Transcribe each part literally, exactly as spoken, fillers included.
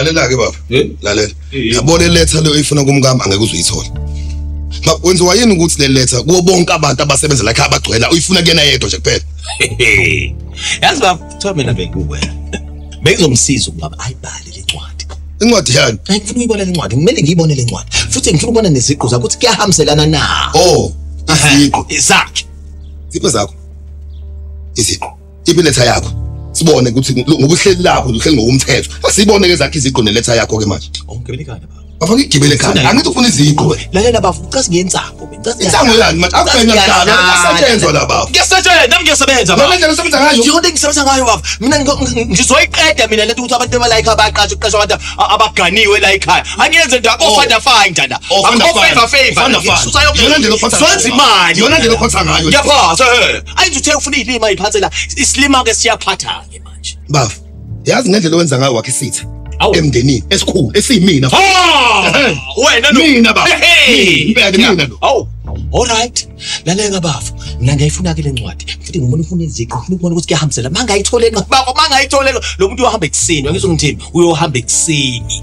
Lalela ke baba. Eh? Lalela. Yabona letter leyo ifuna kumkami angeke uzuyithola. Makwenziwa yini ukuthi le letter kuwo bonke abantu abasebenza la khaya bagcwela uyifuna kena yedwa nje kuphela. Yazi baba kuthiwa mina bekuwena. Bekuzomsiza ukuba ayibhale le ncwadi. Incwadi yani. Ngifuna uyibone le ncwadi, kumele ngiyibone le ncwadi. Futhi ngifuna ukubona neziqu zakho ukuthi kuyahambiselana na. Oh, iziqu zakho. Zipho zakho. Iziqu. Ibe letter yakho. Sibone ukuthi ngoba uhleli lapho uhleli ngokumthetho asibone ke zakhe iziqo neletha yakho ke manje ongibele kana baba bafuna igibele kana angithi ufuna iziqo lalela baba ucaze ngiyenzako ngicaze ngizango yani manje akufena kana ngisathenzwa la baba ngiyasathela nami ngiyasebenza baba ngendlela sebenza ngayo yonke ngisebenza ngayo baba mina ngizoyiqeda mina lento ukuthi abantu abalike abaqatha uqashwa abantu abaganiwe la ekhaya angiyenze into ofanda finder la ofanda favor ususa yonke yona ndelo photha senza imali yona ndelo photha ngayo ngiyaphaza eh ayizuthe ufuna izilima iziphathela isilima ke siyaphatha Baf, yazi ngendlela owenza ngayo wakhe isitha emndenini esikhulu esiyimina. Oh! Wena no. Mina baba. Mina mina lo. Aw. All right. Lalela bafu, mina ngiyifuna ke lencwadi. Futhi ngibona ufuna iziqu, ufuna ukubona ukuthi kuyahambisela. Mangayithole ngakho baba, mangayithole lo muntu ohamba eksini, ngizongithemba, uyohamba eksini.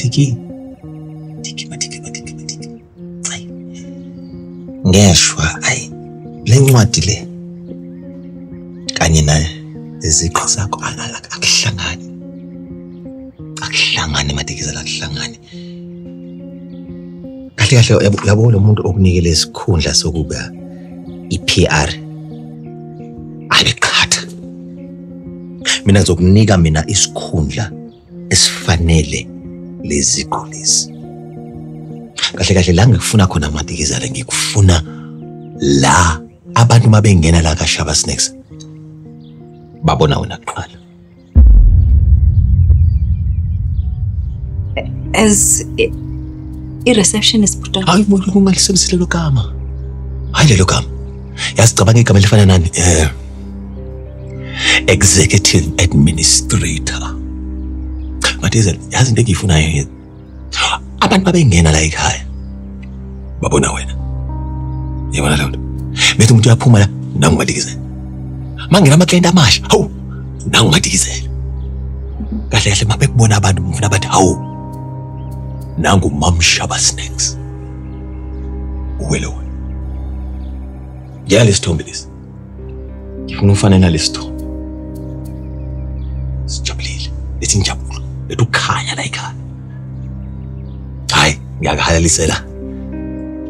Tiki, tiki, tiki, tiki, tiki. Ay, ngeshwa ay, lencwadi le kanye na iziqu zakho akuhlangani, akuhlangani matikizela akuhlangani. Kahle kahle yabo lo muntu okunikele isikhundla sokuba i-P R ayiqhatha. Mina ngizokunika mina isikhundla esifanele. Lezi kolisi. Kahle kahle la ngikufuna khona matikizale ngikufuna la abantu mabengena la ka Shaba Snacks. Babona wena kuqala. As i receptionist puta. Hayi bona ukungalisebenzele lokama. Hayi lelo gama. Yasicabanga igama elifana nani? Eh. Executive Administrator. Mathizela yazi into engiyifunayo yini abantu babengena la ekhaya babona wena yabona lento bethu umuntu uyaphuma la nangumathizela mangena ama client amasha hawu nangumathizela kahle kahle mabekubona abantu mfuna bathi hawu nangu mama Shaba Snacks uwelo yale sithombe lesi ngifuna ufanele nalesto sijabulile lethi njabule Itu kaya naik kan? Hai, nggak ada hal lain lah.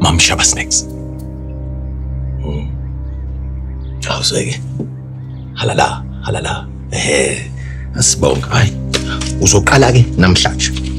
Mam Shaba Snacks. Hmm, tahu sih. Halala, halala. Eh, asbong. Hai, usuk lagi, nampak.